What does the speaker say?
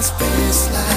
past baseline.